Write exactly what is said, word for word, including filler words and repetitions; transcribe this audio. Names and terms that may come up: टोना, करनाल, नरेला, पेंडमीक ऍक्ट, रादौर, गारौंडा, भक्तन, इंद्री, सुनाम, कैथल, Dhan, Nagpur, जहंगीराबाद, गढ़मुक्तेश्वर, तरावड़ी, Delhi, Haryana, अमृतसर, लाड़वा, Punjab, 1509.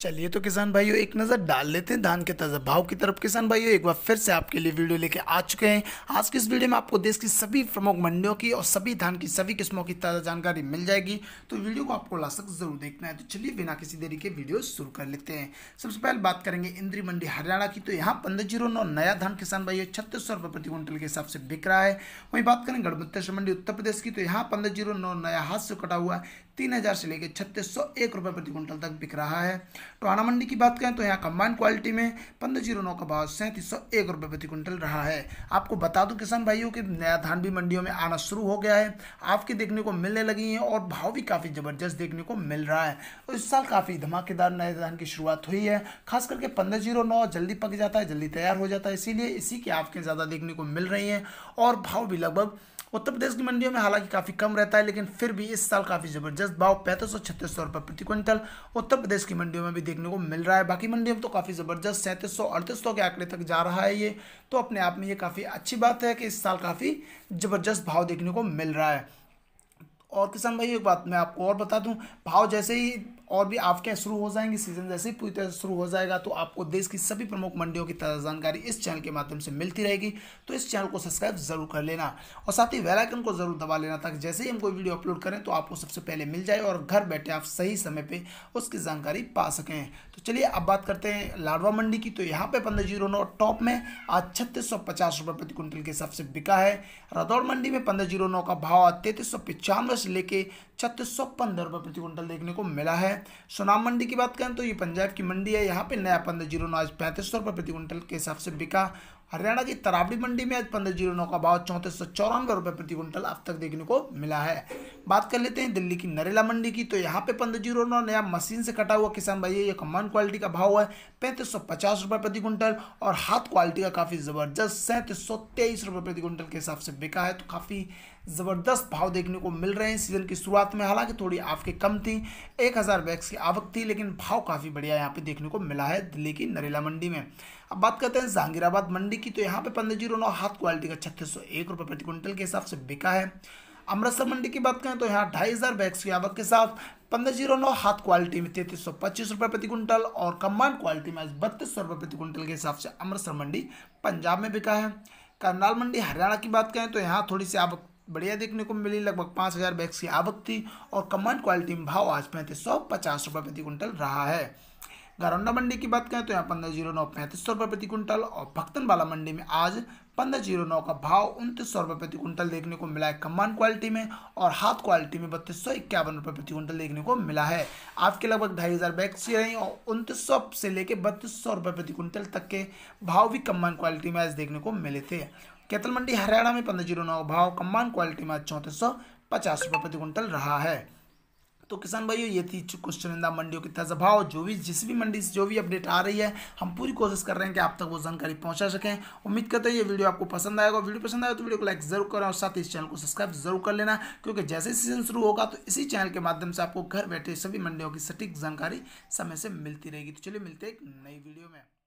चलिए तो किसान भाइयों एक नज़र डाल लेते हैं धान के ताज़ा भाव की तरफ। किसान भाइयों एक बार फिर से आपके लिए वीडियो लेके आ चुके हैं। आज की इस वीडियो में आपको देश की सभी प्रमुख मंडियों की और सभी धान की सभी किस्मों की ताज़ा जानकारी मिल जाएगी, तो वीडियो को आपको लास्ट तक जरूर देखना है। तो चलिए बिना किसी देरी के वीडियो शुरू कर लेते हैं। सबसे पहले बात करेंगे इंद्री मंडी हरियाणा की, तो यहाँ पंद्रह जीरो नौ नया धान किसान भाइयों छत्तीस सौ रुपये प्रति क्विंटल के हिसाब से बिक रहा है। वहीं बात करें गढ़मुक्तेश्वर मंडी उत्तर प्रदेश की, तो यहाँ पंद्रह जीरो नौ नया हाथ से कटा हुआ तीन हज़ार से लेकर छत्तीस सौ एक रुपये प्रति क्विंटल तक बिक रहा है। टोना मंडी की बात करें तो यहाँ कंबाइन क्वालिटी में पंद्रह जीरो नौ का भाव सैंतीस सौ एक रुपये प्रति क्विंटल रहा है। आपको बता दूं किसान भाइयों कि नया धान भी मंडियों में आना शुरू हो गया है, आपके देखने को मिलने लगी हैं और भाव भी काफ़ी ज़बरदस्त देखने को मिल रहा है। और इस साल काफ़ी धमाकेदार नए धान की शुरुआत हुई है, खास करके पंद्रह जीरो नौ जल्दी पक जाता है, जल्दी तैयार हो जाता है, इसीलिए इसी की आपके ज़्यादा देखने को मिल रही है। और भाव भी लगभग उत्तर प्रदेश की मंडियों में हालांकि काफ़ी कम रहता है, लेकिन फिर भी इस साल काफ़ी ज़बरदस्त भाव पैंतीस सौ छत्तीस सौ रुपये प्रति क्विंटल उत्तर प्रदेश की मंडियों में भी देखने को मिल रहा है। बाकी मंडियों में तो काफ़ी ज़बरदस्त सैंतीस सौ अड़तीस सौ के आंकड़े तक जा रहा है। ये तो अपने आप में ये काफ़ी अच्छी बात है कि इस साल काफ़ी ज़बरदस्त भाव देखने को मिल रहा है। और किसान भाई एक बात मैं आपको और बता दूं, भाव जैसे ही और भी आपके शुरू हो जाएंगे, सीज़न जैसे ही पूरी तरह से शुरू हो जाएगा, तो आपको देश की सभी प्रमुख मंडियों की ताज़ा जानकारी इस चैनल के माध्यम से मिलती रहेगी। तो इस चैनल को सब्सक्राइब जरूर कर लेना और साथ ही बेल आइकन को जरूर दबा लेना, ताकि जैसे ही हम कोई वीडियो अपलोड करें तो आपको सबसे पहले मिल जाए और घर बैठे आप सही समय पर उसकी जानकारी पा सकें। तो चलिए अब बात करते हैं लाड़वा मंडी की, तो यहाँ पर पंद्रह जीरो नौ टॉप में आज छत्तीस सौ पचास रुपये प्रति क्विंटल के हिसाब से बिका है। रादौर मंडी में पंद्रह जीरो नौ का भाव आज तैंतीस सौ पचानवे से लेके छत्तीस सौ पंद्रह रुपये प्रति क्विंटल देखने को मिला है। सुनाम मंडी की बात करें तो ये पंजाब की मंडी है, यहाँ पे नया पंद्रह जीरो नौ आज पैंतीस सौ रुपये प्रति क्विंटल के हिसाब से बिका। हरियाणा की तरावड़ी मंडी में आज पंद्रह जीरो नौ का भाव चौंतीस सौ चौरानवे रुपये प्रति क्विंटल अब तक देखने को मिला है। बात कर लेते हैं दिल्ली की नरेला मंडी की, तो यहाँ पे पंद्रह जीरो नौ नया मशीन से कटा हुआ किसान भाई ये कमान क्वालिटी का भाव है पैंतीस सौ पचास रुपये प्रति क्विंटल और हाथ क्वालिटी का काफ़ी ज़बरदस्त सैंतीस सौ तेईस रुपये प्रति क्विंटल के हिसाब से बिका है। तो काफ़ी ज़बरदस्त भाव देखने को मिल रहे हैं। सीजन की शुरुआत में हालांकि थोड़ी आवकें कम थी, एक हज़ार बैग्स की आवक थी, लेकिन भाव काफ़ी बढ़िया यहाँ पे देखने को मिला है दिल्ली की नरेला मंडी में। अब बात करते हैं जहंगीराबाद मंडी की, तो यहाँ पे पंद्रह जीरो नौ हाथ क्वालिटी का छत्तीस सौ एक रुपये प्रति क्विंटल के हिसाब से बिका है। अमृतसर मंडी की बात करें तो यहाँ ढाई हज़ार बैग्स की आवक के साथ पंद्रह जीरो नौ हाथ क्वालिटी में तैंतीस सौ पच्चीस रुपये प्रति क्विंटल और कम्बाइन क्वालिटी में आज बत्तीस सौ रुपये प्रति क्विंटल के हिसाब से अमृतसर मंडी पंजाब में बिका है। करनाल मंडी हरियाणा की बात करें तो यहाँ थोड़ी सी आवक बढ़िया देखने को मिली, लगभग पाँच हज़ार बैग्स की आवक थी और कम्बाइन क्वालिटी में भाव आज पैंतीस सौ पचास रुपये प्रति क्विंटल रहा है। गारौंडा मंडी की बात करें तो यहाँ पंद्रह जीरो नौ पैंतीस सौ रुपये प्रति क्विंटल और भक्तन वाला मंडी में आज पंद्रह जीरो नौ का भाव उनतीस सौ रुपये प्रति क्विंटल देखने को मिला है कमान क्वालिटी में और हाथ क्वालिटी में बत्तीस सौ इक्यावन रुपये प्रति क्विंटल देखने को मिला है। आपके लगभग ढाई हज़ार बैग्स रही और उनतीस सौ से लेकर बत्तीस सौ रुपये प्रति क्विंटल तक के भाव भी कमान क्वालिटी में आज देखने को मिले थे। कैथल मंडी हरियाणा में पंद्रह जीरो नौ भाव कमान क्वालिटी में आज चौंतीस सौ पचास रुपये प्रति क्विंटल रहा है। तो किसान भाइयों ये थी कुछ चुनिंदा मंडियों के ताज़ा भाव। जो भी जिस भी मंडी से जो भी अपडेट आ रही है, हम पूरी कोशिश कर रहे हैं कि आप तक वो जानकारी पहुंचा सकें। उम्मीद करते हैं ये वीडियो आपको पसंद आएगा। वीडियो पसंद आए तो वीडियो को लाइक जरूर करें और साथ ही इस चैनल को सब्सक्राइब जरूर कर लेना, क्योंकि जैसे सीजन शुरू होगा तो इसी चैनल के माध्यम से आपको घर बैठे सभी मंडियों की सटीक जानकारी समय से मिलती रहेगी। तो चलिए मिलते हैं एक नई वीडियो में।